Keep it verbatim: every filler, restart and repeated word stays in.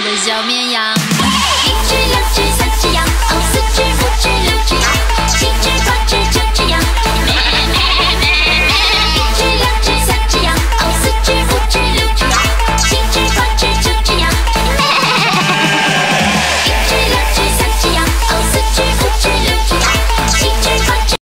的小绵羊。一只两只。